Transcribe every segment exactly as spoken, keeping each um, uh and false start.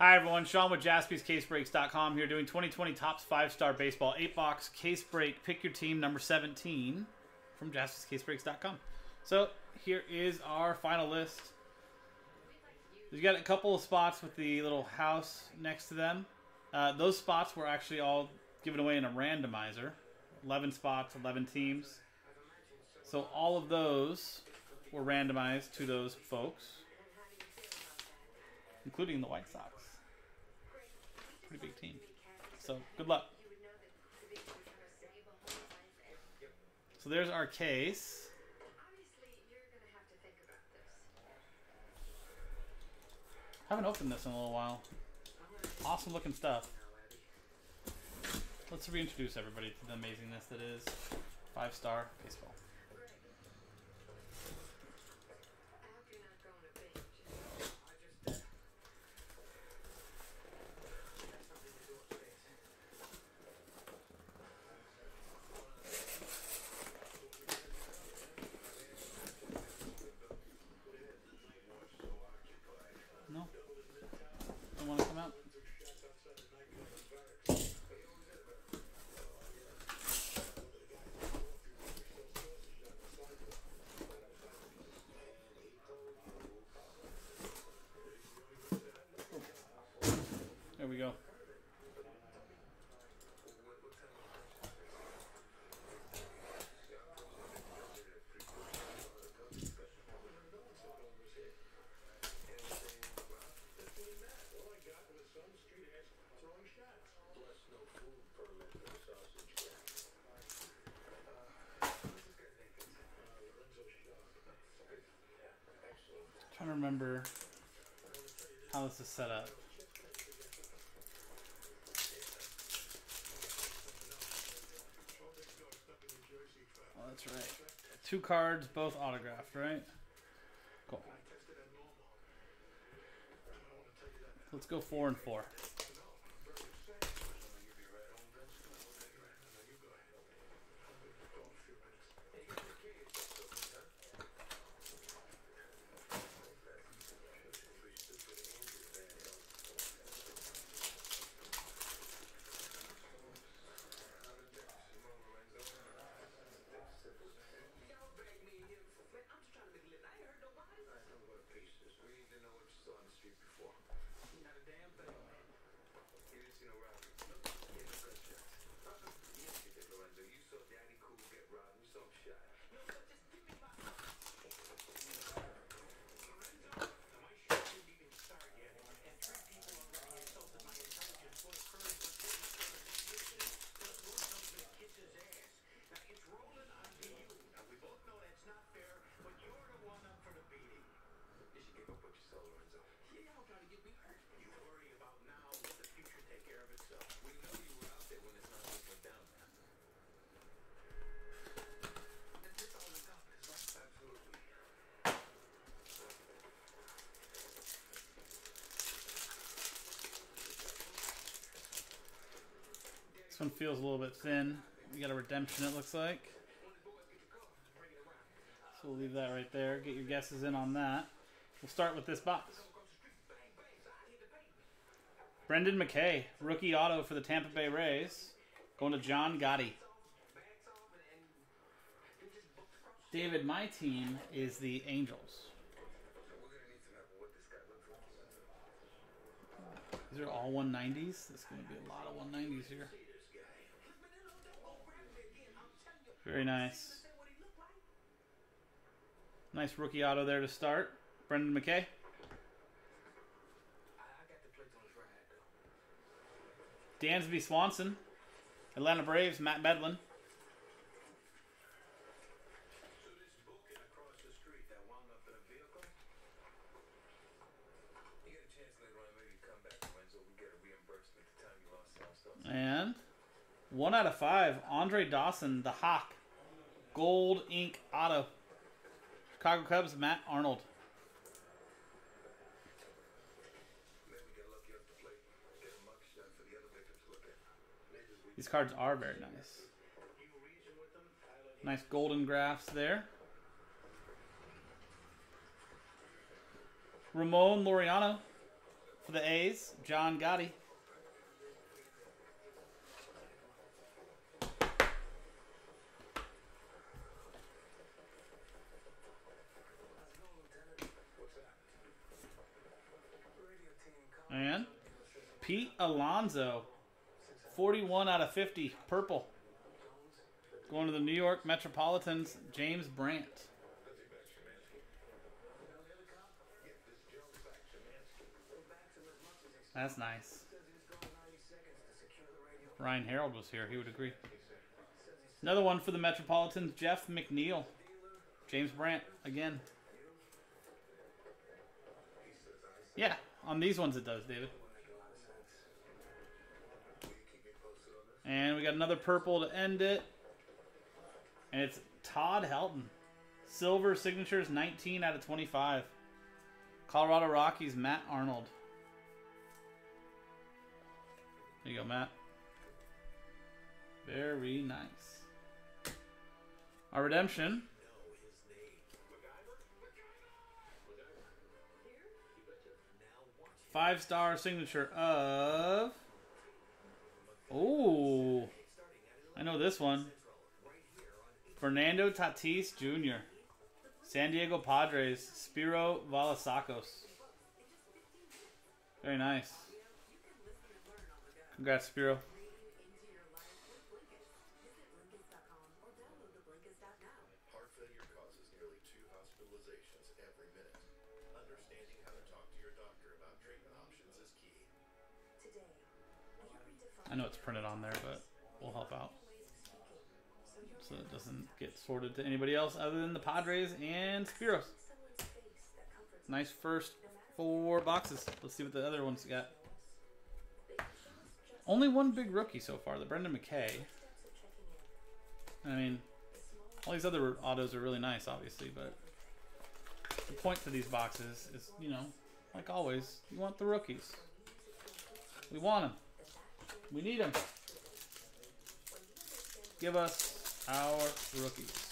Hi everyone, Sean with Jaspys Case Breaks dot com here doing twenty twenty Topps five star Baseball eight box Case Break Pick Your Team number seventeen from Jaspys Case Breaks dot com. So here is our final list. We've got a couple of spots with the little house next to them. Uh, those spots were actually all given away in a randomizer. eleven spots, eleven teams. So all of those were randomized to those folks, including the White Sox. Pretty big team. So, good luck. So there's our case. Haven't opened this in a little while. Awesome looking stuff. Let's reintroduce everybody to the amazingness that is Five Star Baseball. There we go. I'm trying to remember how this is set up. That's right. Two cards, both autographed, right? Cool. Let's go four and four. This one feels a little bit thin. We got a redemption, it looks like. So we'll leave that right there. Get your guesses in on that. We'll start with this box. Brendan McKay, rookie auto for the Tampa Bay Rays. Going to John Gotti. David, my team is the Angels. These are all one nineties. There's going to be a lot of one nineties here. Very nice. Nice rookie auto there to start. Brendan McKay. Dansby Swanson. Atlanta Braves, Matt Medlin. And one out of five, Andre Dawson, the Hawk. Gold ink auto. Chicago Cubs, Matt Arnold. These cards are very nice. Nice golden graphs there. Ramon Laureano for the A's, John Gotti. And Pete Alonzo, forty-one out of fifty, purple. Going to the New York Metropolitans, James Brandt. That's nice. Ryan Harold was here. He would agree. Another one for the Metropolitans, Jeff McNeil. James Brandt again. Yeah, on these ones it does, David. And we got another purple to end it. And it's Todd Helton. Silver signatures, nineteen out of twenty-five. Colorado Rockies, Matt Arnold. There you go, Matt. Very nice. Our redemption. Five star signature of... Oh, I know this one. Fernando Tatis Junior San Diego Padres, Spiro Vallasacos. Very nice. Congrats, Spiro. I know it's printed on there, but we'll help out, so it doesn't get sorted to anybody else other than the Padres and Spiros. Nice first four boxes. Let's see what the other ones got. Only one big rookie so far, the Brendan McKay. I mean, all these other autos are really nice, obviously, but the point to these boxes is, you know, like always, you want the rookies. We want them. We need them. Give us our rookies.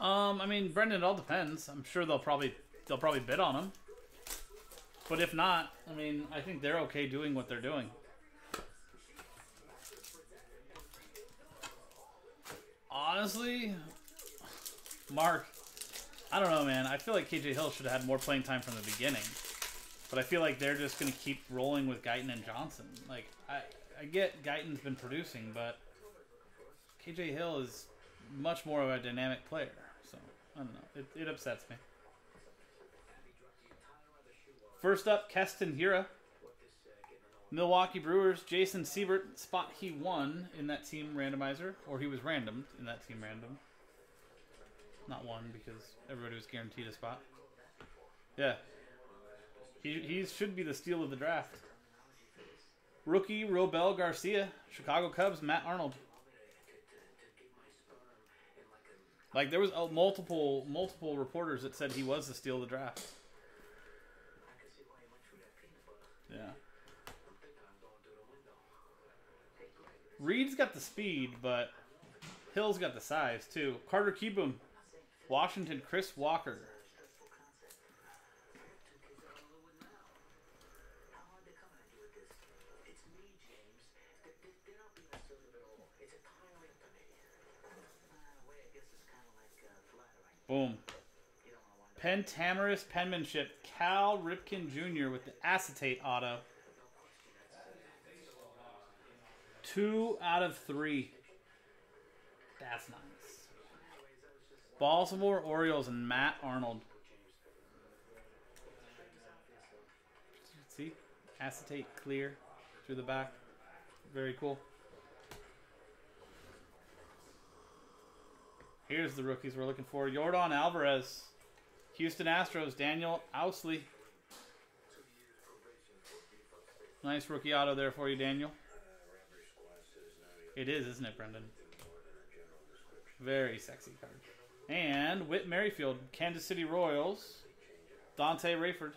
Um, I mean, Brendan, it all depends. I'm sure they'll probably they'll probably bid on them. But if not, I mean, I think they're okay doing what they're doing. Honestly, Mark, I don't know, man. I feel like K J Hill should have had more playing time from the beginning. But I feel like they're just going to keep rolling with Guyton and Johnson. Like, I, I get Guyton's been producing, but K J Hill is much more of a dynamic player. So, I don't know. It, it upsets me. First up, Keston Hira. Milwaukee Brewers, Jason Siebert, spot he won in that team randomizer, or he was randomed in that team random. Not won, because everybody was guaranteed a spot. Yeah. He, he should be the steal of the draft. Rookie Robel Garcia, Chicago Cubs, Matt Arnold. Like, there was uh, multiple multiple reporters that said he was the steal of the draft. Yeah. Reed's got the speed, but Hill's got the size, too. Carter Keboom, Washington, Chris Walker. Boom. Pentamerous penmanship. Cal Ripken Junior with the acetate auto. Two out of three. That's nice. Baltimore Orioles and Matt Arnold. See? Acetate clear through the back. Very cool. Here's the rookies we're looking for. Jordan Alvarez. Houston Astros. Daniel Ousley. Nice rookie auto there for you, Daniel. It is, isn't it, Brendan? Very sexy card. And Whit Merrifield, Kansas City Royals. Dante Rayford.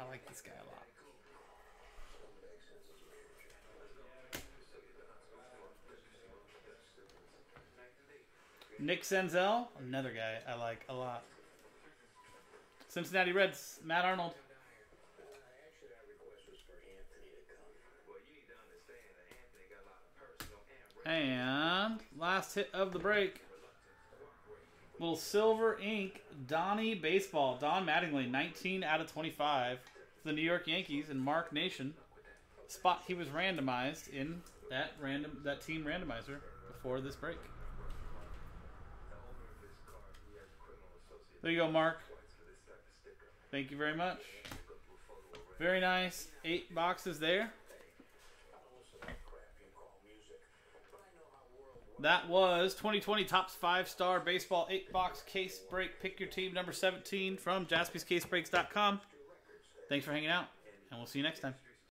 I like this guy a lot. Nick Senzel, another guy I like a lot. Cincinnati Reds, Matt Arnold. And last hit of the break. Little silver ink, Donnie Baseball. Don Mattingly, nineteen out of twenty-five. For the New York Yankees and Mark Nation. Spot he was randomized in that random that team randomizer before this break. There you go, Mark. Thank you very much. Very nice. Eight boxes there. That was twenty twenty Topps Five Star Baseball eight box Case Break. Pick your team number seventeen from Jaspys Case Breaks dot com. Thanks for hanging out, and we'll see you next time.